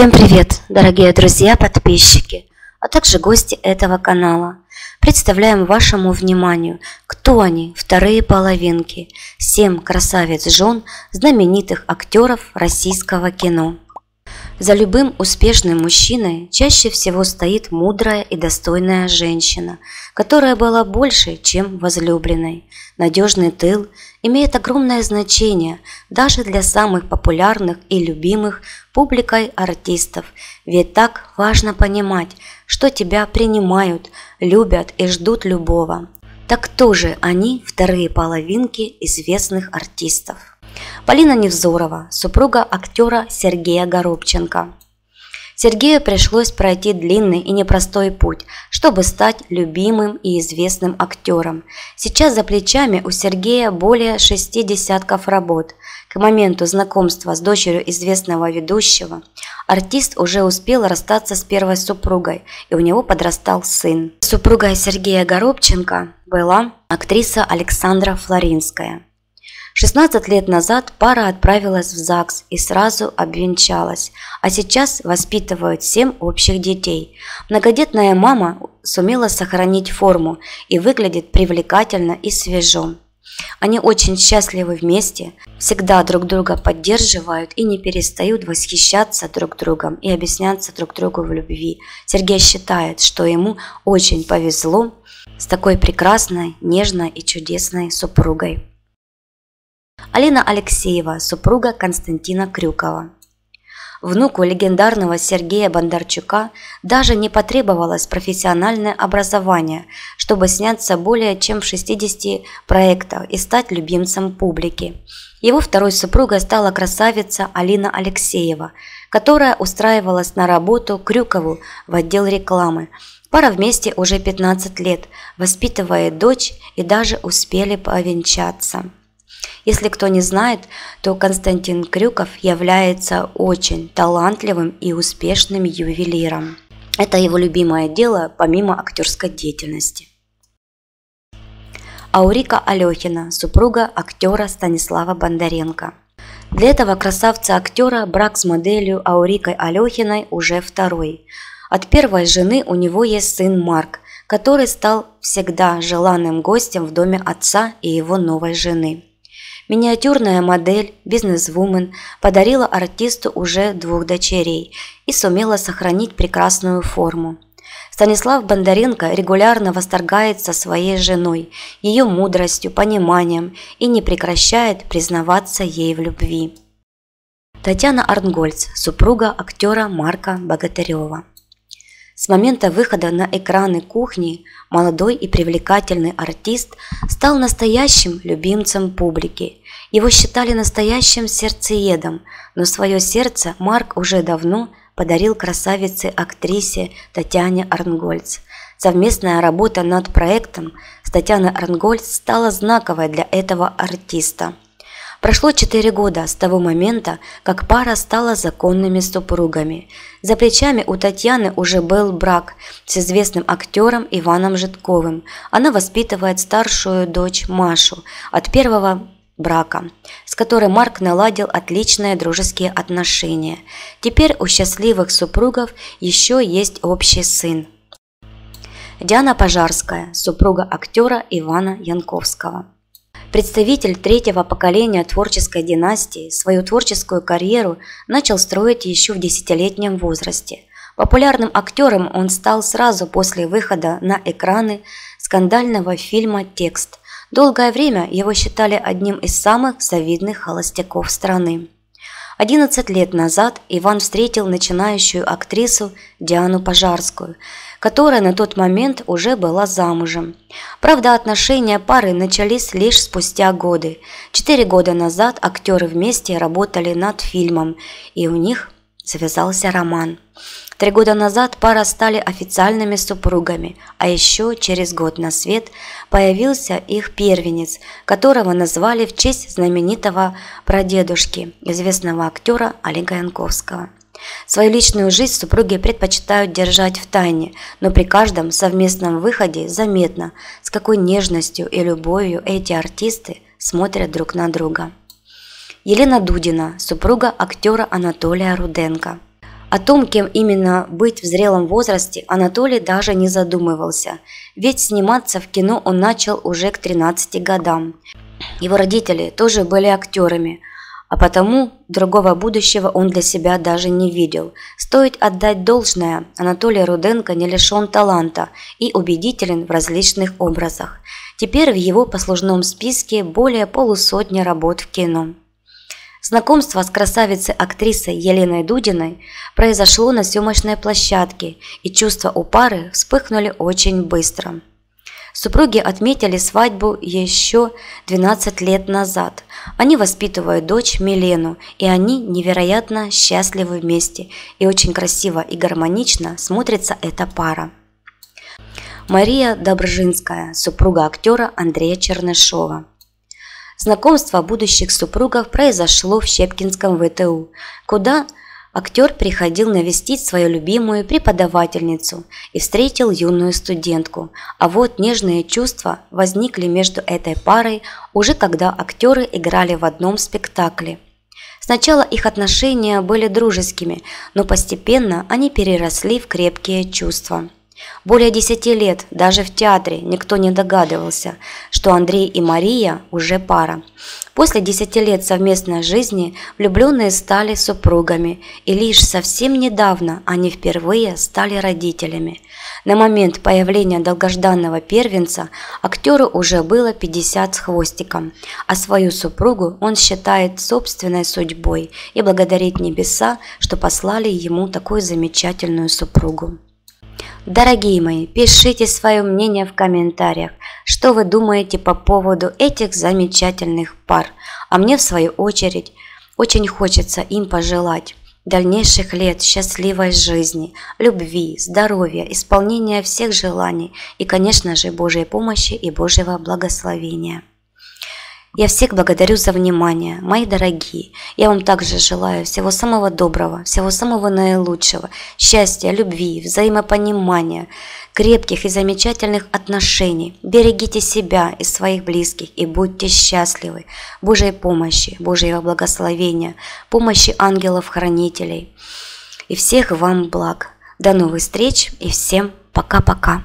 Всем привет, дорогие друзья, подписчики, а также гости этого канала. Представляем вашему вниманию, кто они, вторые половинки, 7 красавиц-жен знаменитых актеров российского кино. За любым успешным мужчиной чаще всего стоит мудрая и достойная женщина, которая была больше, чем возлюбленной. Надежный тыл имеет огромное значение даже для самых популярных и любимых публикой артистов, ведь так важно понимать, что тебя принимают, любят и ждут любого. Так кто же они, вторые половинки известных артистов? Полина Невзорова, супруга актера Сергея Горобченко. Сергею пришлось пройти длинный и непростой путь, чтобы стать любимым и известным актером. Сейчас за плечами у Сергея более 6 десятков работ. К моменту знакомства с дочерью известного ведущего артист уже успел расстаться с первой супругой, и у него подрастал сын. Супругой Сергея Горобченко была актриса Александра Флоринская. 16 лет назад пара отправилась в ЗАГС и сразу обвенчалась, а сейчас воспитывают 7 общих детей. Многодетная мама сумела сохранить форму и выглядит привлекательно и свежо. Они очень счастливы вместе, всегда друг друга поддерживают и не перестают восхищаться друг другом и объясняться друг другу в любви. Сергей считает, что ему очень повезло с такой прекрасной, нежной и чудесной супругой. Алина Алексеева, супруга Константина Крюкова. Внуку легендарного Сергея Бондарчука даже не потребовалось профессиональное образование, чтобы сняться более чем в 60 проектах и стать любимцем публики. Его второй супругой стала красавица Алина Алексеева, которая устраивалась на работу к Крюкову в отдел рекламы. Пара вместе уже 15 лет, воспитывает дочь и даже успели повенчаться. Если кто не знает, то Константин Крюков является очень талантливым и успешным ювелиром. Это его любимое дело, помимо актерской деятельности. Аурика Алехина, супруга актера Станислава Бондаренко. Для этого красавца-актера брак с моделью Аурикой Алехиной уже второй. От первой жены у него есть сын Марк, который стал всегда желанным гостем в доме отца и его новой жены. Миниатюрная модель, бизнесвумен, подарила артисту уже 2 дочерей и сумела сохранить прекрасную форму. Станислав Бондаренко регулярно восторгается своей женой, ее мудростью, пониманием и не прекращает признаваться ей в любви. Татьяна Арнгольц, супруга актера Марка Богатырева. С момента выхода на экраны кухни молодой и привлекательный артист стал настоящим любимцем публики. Его считали настоящим сердцеедом, но свое сердце Марк уже давно подарил красавице-актрисе Татьяне Арнгольц. Совместная работа над проектом с Татьяной Арнгольц стала знаковой для этого артиста. Прошло 4 года с того момента, как пара стала законными супругами. За плечами у Татьяны уже был брак с известным актером Иваном Жидковым. Она воспитывает старшую дочь Машу от первого брака, с которой Марк наладил отличные дружеские отношения. Теперь у счастливых супругов еще есть общий сын. Диана Пожарская, супруга актера Ивана Янковского. Представитель третьего поколения творческой династии свою творческую карьеру начал строить еще в 10-летнем возрасте. Популярным актером он стал сразу после выхода на экраны скандального фильма «Текст». Долгое время его считали одним из самых завидных холостяков страны. 11 лет назад Иван встретил начинающую актрису Диану Пожарскую, которая на тот момент уже была замужем. Правда, отношения пары начались лишь спустя годы. 4 года назад актеры вместе работали над фильмом, и у них завязался роман. 3 года назад пара стали официальными супругами, а еще через год на свет появился их первенец, которого назвали в честь знаменитого прадедушки, известного актера Олега Янковского. Свою личную жизнь супруги предпочитают держать в тайне, но при каждом совместном выходе заметно, с какой нежностью и любовью эти артисты смотрят друг на друга. Елена Дудина, супруга актера Анатолия Руденко. О том, кем именно быть в зрелом возрасте, Анатолий даже не задумывался, ведь сниматься в кино он начал уже к 13 годам. Его родители тоже были актерами, а потому другого будущего он для себя даже не видел. Стоит отдать должное, Анатолий Руденко не лишен таланта и убедителен в различных образах. Теперь в его послужном списке более полусотни работ в кино. Знакомство с красавицей-актрисой Еленой Дудиной произошло на съемочной площадке, и чувства у пары вспыхнули очень быстро. Супруги отметили свадьбу еще 12 лет назад. Они воспитывают дочь Милену, и они невероятно счастливы вместе, и очень красиво и гармонично смотрится эта пара. Мария Добржинская, супруга актера Андрея Чернышева. Знакомство будущих супругов произошло в Щепкинском ВТУ, куда актер приходил навестить свою любимую преподавательницу и встретил юную студентку. А вот нежные чувства возникли между этой парой уже когда актеры играли в одном спектакле. Сначала их отношения были дружескими, но постепенно они переросли в крепкие чувства. Более 10 лет даже в театре никто не догадывался, что Андрей и Мария уже пара. После 10 лет совместной жизни влюбленные стали супругами, и лишь совсем недавно они впервые стали родителями. На момент появления долгожданного первенца актеру уже было 50 с хвостиком, а свою супругу он считает собственной судьбой и благодарит небеса, что послали ему такую замечательную супругу. Дорогие мои, пишите свое мнение в комментариях, что вы думаете по поводу этих замечательных пар. А мне, в свою очередь, очень хочется им пожелать дальнейших лет счастливой жизни, любви, здоровья, исполнения всех желаний и, конечно же, Божьей помощи и Божьего благословения. Я всех благодарю за внимание, мои дорогие. Я вам также желаю всего самого доброго, всего самого наилучшего, счастья, любви, взаимопонимания, крепких и замечательных отношений. Берегите себя и своих близких и будьте счастливы. Божьей помощи, Божьего благословения, помощи ангелов-хранителей и всех вам благ. До новых встреч и всем пока-пока.